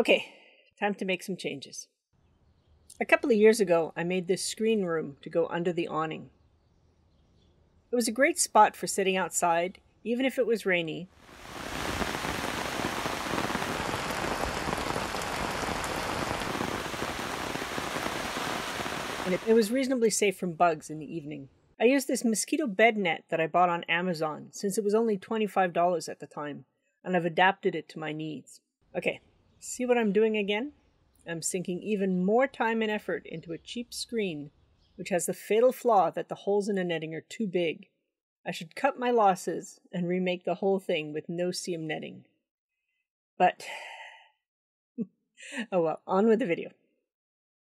Okay, time to make some changes. A couple of years ago, I made this screen room to go under the awning. It was a great spot for sitting outside, even if it was rainy. And it was reasonably safe from bugs in the evening. I used this mosquito bed net that I bought on Amazon, since it was only $25 at the time, and I've adapted it to my needs. Okay, see what I'm doing again? I'm sinking even more time and effort into a cheap screen, which has the fatal flaw that the holes in the netting are too big. I should cut my losses and remake the whole thing with no seam netting. But, oh well, on with the video.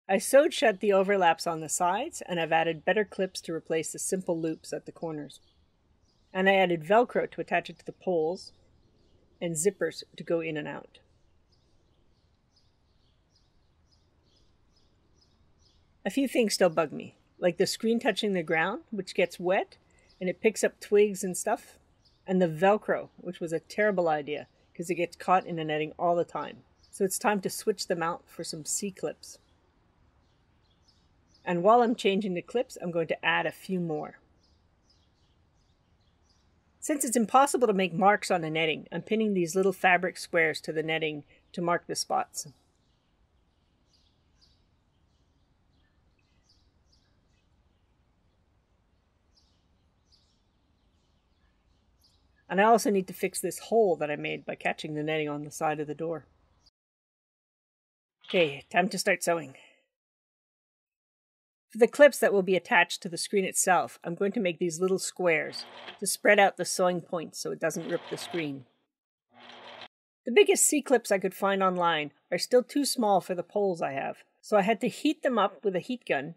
I sewed shut the overlaps on the sides, and I've added better clips to replace the simple loops at the corners. And I added Velcro to attach it to the poles, and zippers to go in and out. A few things still bug me, like the screen touching the ground, which gets wet, and it picks up twigs and stuff, and the Velcro, which was a terrible idea, because it gets caught in the netting all the time. So it's time to switch them out for some C-clips. And while I'm changing the clips, I'm going to add a few more. Since it's impossible to make marks on the netting, I'm pinning these little fabric squares to the netting to mark the spots. And I also need to fix this hole that I made by catching the netting on the side of the door. Okay, time to start sewing. For the clips that will be attached to the screen itself, I'm going to make these little squares to spread out the sewing points so it doesn't rip the screen. The biggest C-clips I could find online are still too small for the poles I have, so I had to heat them up with a heat gun,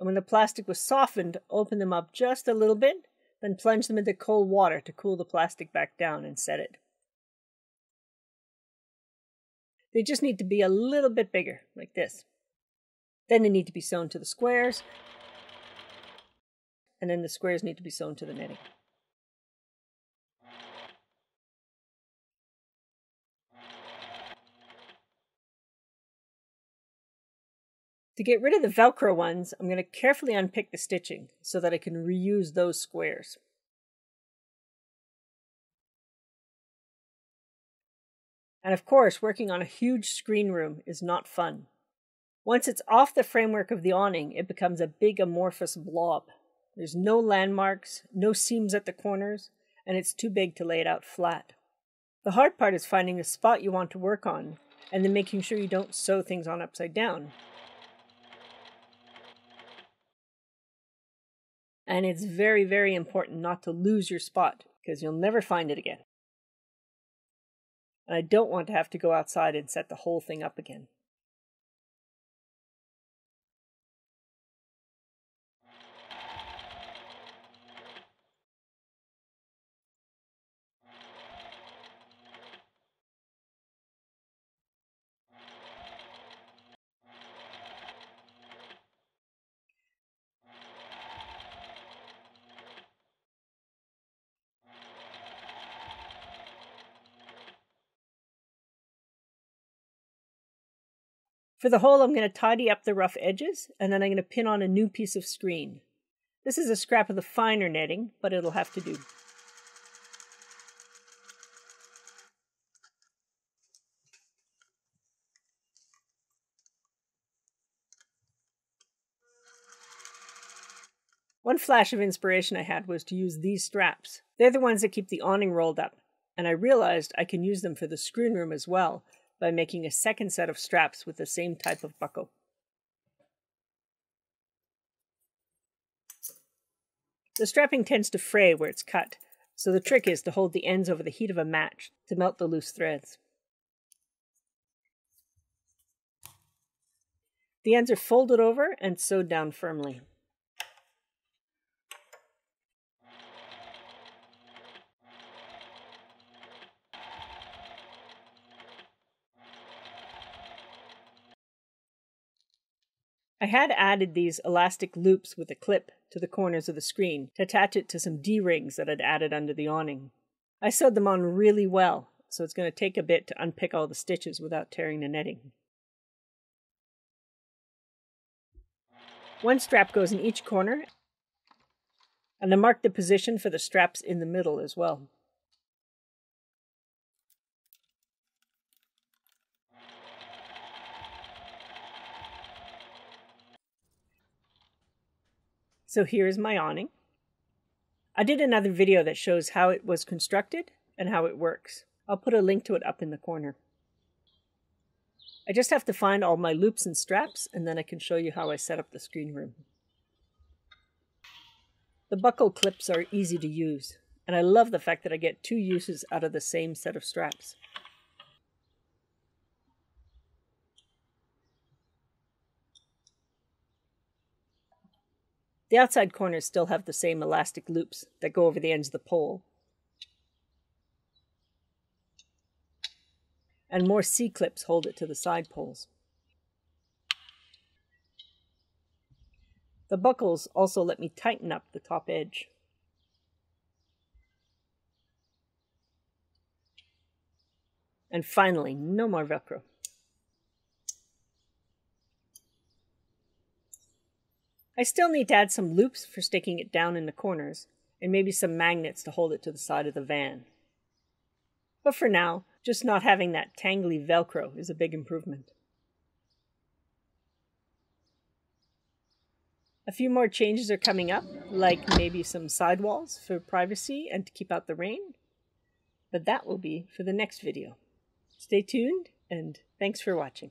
and when the plastic was softened, open them up just a little bit, then plunge them into cold water to cool the plastic back down and set it. They just need to be a little bit bigger, like this. Then they need to be sewn to the squares, and then the squares need to be sewn to the netting. To get rid of the Velcro ones, I'm going to carefully unpick the stitching so that I can reuse those squares. And of course, working on a huge screen room is not fun. Once it's off the framework of the awning, it becomes a big amorphous blob. There's no landmarks, no seams at the corners, and it's too big to lay it out flat. The hard part is finding the spot you want to work on, and then making sure you don't sew things on upside down. And it's very, very important not to lose your spot, because you'll never find it again. And I don't want to have to go outside and set the whole thing up again. For the hole, I'm going to tidy up the rough edges, and then I'm going to pin on a new piece of screen. This is a scrap of the finer netting, but it'll have to do. One flash of inspiration I had was to use these straps. They're the ones that keep the awning rolled up, and I realized I can use them for the screen room as well, by making a second set of straps with the same type of buckle. The strapping tends to fray where it's cut, so the trick is to hold the ends over the heat of a match to melt the loose threads. The ends are folded over and sewed down firmly. I had added these elastic loops with a clip to the corners of the screen to attach it to some D-rings that I'd added under the awning. I sewed them on really well, so it's going to take a bit to unpick all the stitches without tearing the netting. One strap goes in each corner, and then mark the position for the straps in the middle as well. So here's my awning. I did another video that shows how it was constructed and how it works. I'll put a link to it up in the corner. I just have to find all my loops and straps, and then I can show you how I set up the screen room. The buckle clips are easy to use, and I love the fact that I get two uses out of the same set of straps. The outside corners still have the same elastic loops that go over the ends of the pole. And more C-clips hold it to the side poles. The buckles also let me tighten up the top edge. And finally, no more Velcro. I still need to add some loops for sticking it down in the corners, and maybe some magnets to hold it to the side of the van. But for now, just not having that tangly Velcro is a big improvement. A few more changes are coming up, like maybe some sidewalls for privacy and to keep out the rain. But that will be for the next video. Stay tuned, and thanks for watching.